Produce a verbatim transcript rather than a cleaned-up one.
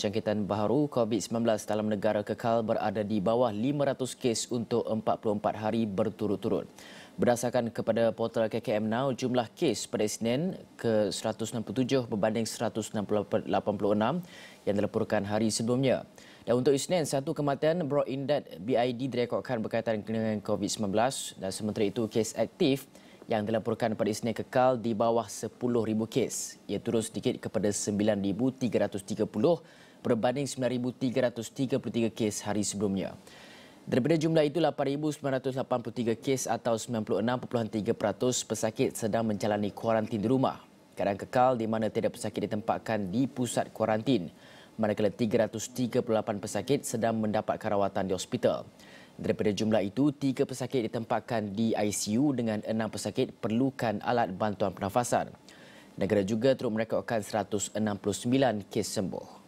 Jangkitan baharu COVID sembilan belas dalam negara kekal berada di bawah lima ratus kes untuk empat puluh empat hari berturut-turut. Berdasarkan kepada portal K K M Now, jumlah kes pada Isnin ke seratus enam puluh tujuh berbanding seratus lapan puluh enam yang dilaporkan hari sebelumnya. Dan untuk Isnin, satu kematian brought in dead B I D direkodkan berkaitan dengan COVID sembilan belas dan sementara itu kes aktif yang dilaporkan pada Isnin kekal di bawah sepuluh ribu kes. Ia turun sedikit kepada sembilan ribu tiga ratus tiga puluh berbanding sembilan ribu tiga ratus tiga puluh tiga kes hari sebelumnya. Daripada jumlah itu, lapan ribu sembilan ratus lapan puluh tiga kes atau sembilan puluh enam perpuluhan tiga peratus pesakit sedang menjalani kuarantin di rumah. Kadang kekal di mana tiada pesakit ditempatkan di pusat kuarantin, manakala tiga ratus tiga puluh lapan pesakit sedang mendapat rawatan di hospital. Daripada jumlah itu, tiga pesakit ditempatkan di I C U dengan enam pesakit perlukan alat bantuan pernafasan. Negara juga turut merekodkan seratus enam puluh sembilan kes sembuh.